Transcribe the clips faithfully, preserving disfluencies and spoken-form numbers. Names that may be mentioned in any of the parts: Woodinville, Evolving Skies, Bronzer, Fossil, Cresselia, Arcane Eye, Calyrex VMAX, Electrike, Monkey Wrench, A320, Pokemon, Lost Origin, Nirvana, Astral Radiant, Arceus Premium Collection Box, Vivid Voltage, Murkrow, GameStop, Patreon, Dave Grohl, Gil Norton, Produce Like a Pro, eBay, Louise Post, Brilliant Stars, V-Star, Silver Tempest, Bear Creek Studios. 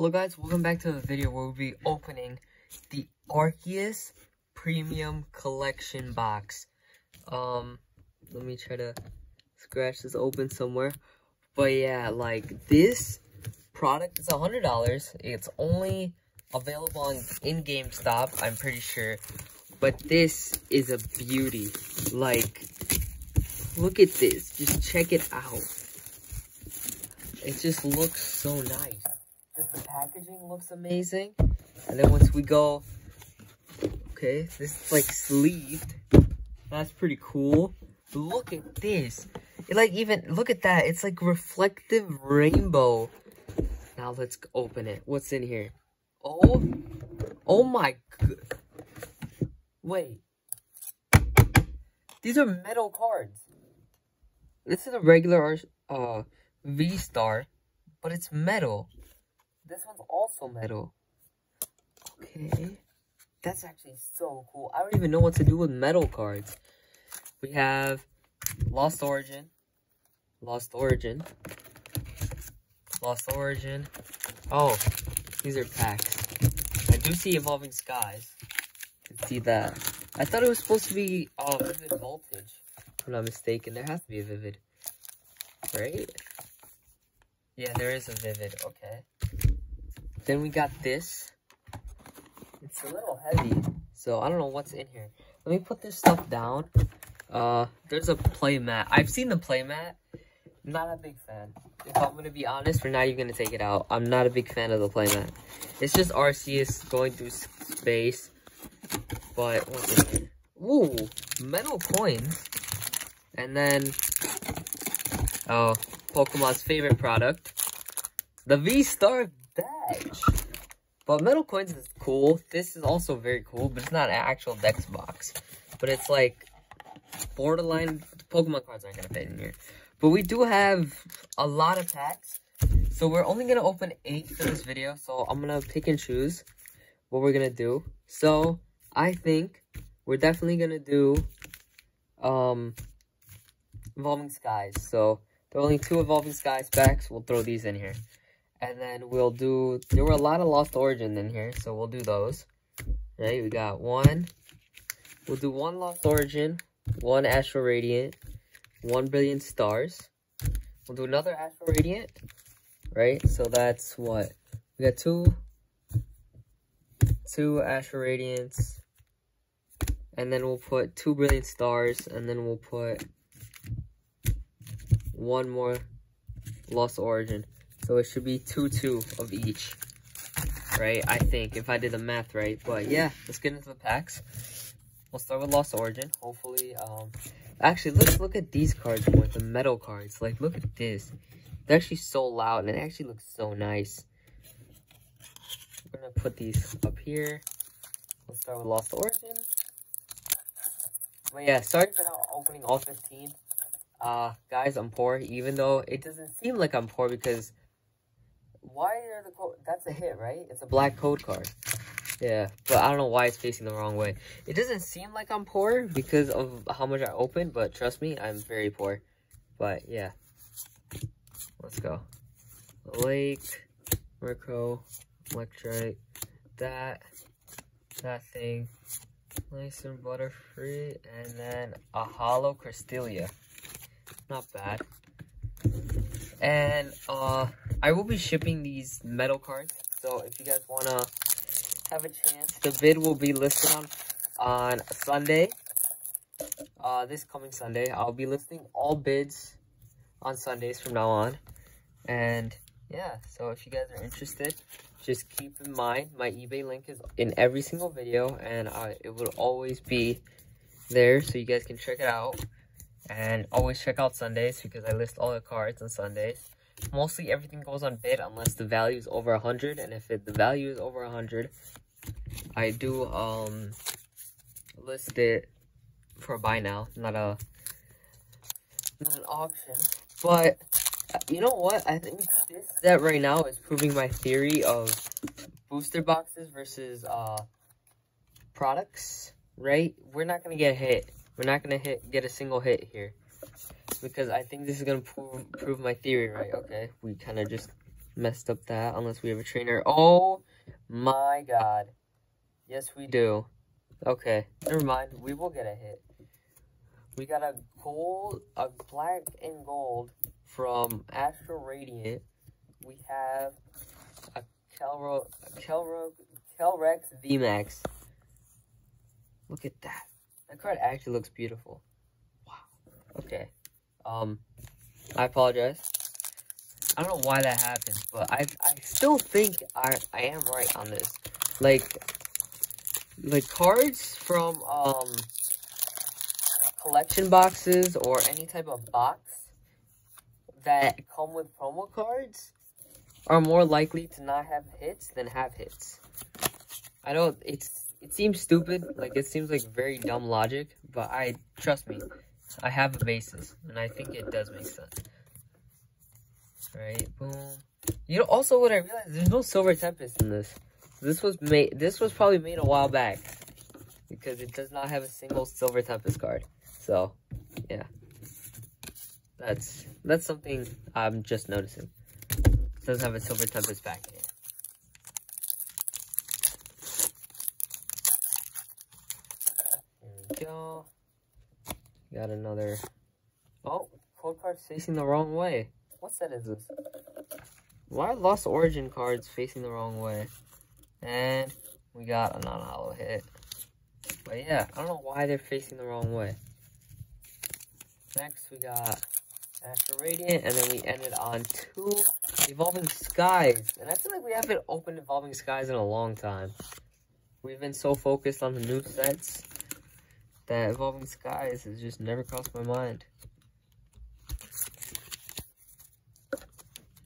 Hello guys, welcome back to the video where we'll be opening the Arceus Premium Collection Box. Um, let me try to scratch this open somewhere. But yeah, like this product is one hundred dollars. It's only available on, in GameStop, I'm pretty sure. But this is a beauty. Like, look at this. Just check it out. It just looks so nice. Just the packaging looks amazing. And then once we go, okay, this is like sleeved. That's pretty cool. Look at this. It like even, look at that. It's like reflective rainbow. Now let's open it. What's in here? Oh, oh my good. Wait. These are metal cards. This is a regular uh, V-Star, but it's metal. This one's also metal. Okay. That's actually so cool. I don't even know what to do with metal cards. We have Lost Origin. Lost Origin. Lost Origin. Oh, these are packs. I do see Evolving Skies. See that. I thought it was supposed to be uh, Vivid Voltage. If I'm not mistaken, there has to be a Vivid. Right? Yeah, there is a Vivid. Okay. Then we got this. It's a little heavy, so I don't know what's in here. Let me put this stuff down. Uh, there's a playmat. I've seen the playmat. Not a big fan. If I'm going to be honest, we're not even going to take it out. I'm not a big fan of the playmat. It's just Arceus going through space. But what's in here? Ooh, metal coins. And then, oh, Pokemon's favorite product, the V-Star badge. But metal coins is cool. This is also very cool, but it's not an actual Dex box. But it's like borderline. Pokemon cards aren't going to fit in here. But we do have a lot of packs. So we're only going to open eight for this video. So I'm going to pick and choose what we're going to do. So I think we're definitely going to do um, Evolving Skies. So there are only two Evolving Skies packs. We'll throw these in here. And then we'll do... There were a lot of Lost Origin in here, so we'll do those. Right, we got one. We'll do one Lost Origin, one Astral Radiant, one Brilliant Stars. We'll do another Astral Radiant. Right, so that's what? We got two... Two Astral Radiants, and then we'll put two Brilliant Stars, and then we'll put one more Lost Origin. So it should be two, two of each, right? I think, if I did the math right. But yeah, let's get into the packs. We'll start with Lost Origin, hopefully. Um, actually, let's look at these cards more, the metal cards. Like, look at this. They're actually so loud, and it actually looks so nice. We're gonna put these up here. We'll start with Lost Origin. But yeah, sorry for not opening all fifteen. Uh, guys, I'm poor, even though it doesn't seem like I'm poor because... Why are the code... That's a hit, right? It's a black code card. Yeah, but I don't know why it's facing the wrong way. It doesn't seem like I'm poor because of how much I opened, but trust me, I'm very poor. But yeah. Let's go. Lake, Murkrow... Electrike, that, that thing, nice and Butterfree, and then a Holo Cresselia. Not bad. And uh, I will be shipping these metal cards, so if you guys want to have a chance, the bid will be listed on, on Sunday, uh, this coming Sunday. I'll be listing all bids on Sundays from now on, and yeah, so if you guys are interested, just keep in mind, my eBay link is in every single video, and uh, it will always be there, so you guys can check it out. And always check out Sundays, because I list all the cards on Sundays. Mostly everything goes on bid, unless the value is over one hundred, and if it, the value is over one hundred, I do um list it for a buy now, not a not an auction, but... You know what? I think this set right now is proving my theory of booster boxes versus uh products, right? We're not gonna get hit. We're not gonna hit get a single hit here, because I think this is gonna prove prove my theory, right? Okay, we kind of just messed up that unless we have a trainer. Oh my god. Yes, we do. Okay, never mind. We will get a hit. We got a gold, a black and gold from Astral Radiant. We have a Calro, a Calro, Calyrex V MAX. Look at that. That card actually looks beautiful. Wow. Okay. Um, I apologize. I don't know why that happened, but I I still think I I am right on this. Like, the cards from um collection boxes or any type of box that come with promo cards are more likely to not have hits than have hits. I don't. It's it seems stupid. Like, it seems like very dumb logic, but I trust me. I have a basis, and I think it does make sense. Alright, boom. You know, also what I realized, there's no Silver Tempest in this. This was made. This was probably made a while back, because it does not have a single Silver Tempest card. So, yeah, that's that's something I'm just noticing. It doesn't have a Silver Tempest back in it. There we go. Got another. Oh, code card's facing the wrong way. What set is this? Why are Lost Origin cards facing the wrong way? And we got a non-hollow hit. But yeah, I don't know why they're facing the wrong way. Next, we got Astral Radiant, and then we ended on two Evolving Skies. And I feel like we haven't opened Evolving Skies in a long time. We've been so focused on the new sets that Evolving Skies has just never crossed my mind.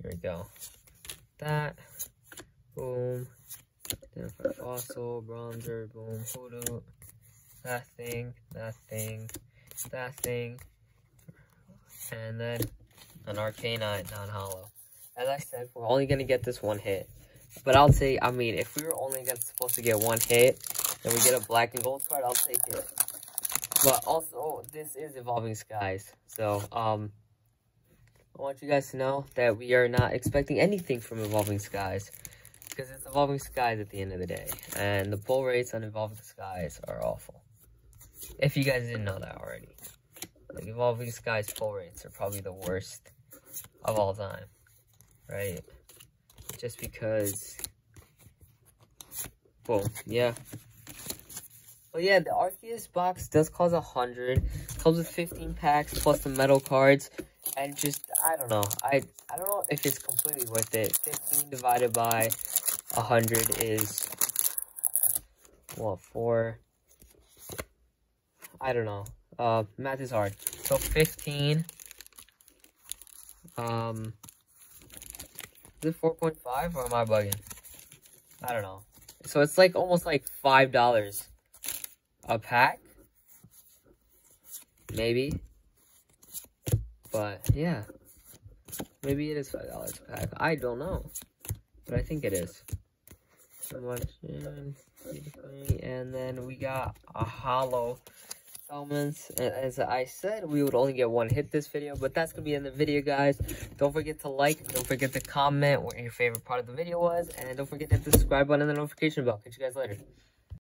Here we go. That. Boom. Identify Fossil, Bronzer, boom, Hoodoo. That thing, that thing, that thing. And then an Arcane Eye, non-hollow. As I said, we're only going to get this one hit. But I'll say, I mean, if we were only gonna, supposed to get one hit, and we get a black and gold card, I'll take it. But also, this is Evolving Skies, so um, I want you guys to know that we are not expecting anything from Evolving Skies, because it's Evolving Skies at the end of the day, and the pull rates on Evolving Skies are awful. If you guys didn't know that already, like, Evolving Skies pull rates are probably the worst of all time, right? Just because, well, yeah. But yeah, the Arceus box does cost one hundred dollars, comes with fifteen packs, plus the metal cards, and just, I don't know, I I don't know if it's completely worth it. fifteen divided by one hundred is, what, four? I don't know, uh, math is hard. So fifteen, um, is it four point five, or am I bugging? I don't know. So it's like, almost like five dollars. A pack, maybe, but yeah, maybe it is five dollars a pack. I don't know, but I think it is. And then we got a hollow elements. As I said, we would only get one hit this video, but that's gonna be in the video, guys. Don't forget to like, don't forget to comment what your favorite part of the video was, and don't forget to hit the subscribe button and the notification bell. Catch you guys later.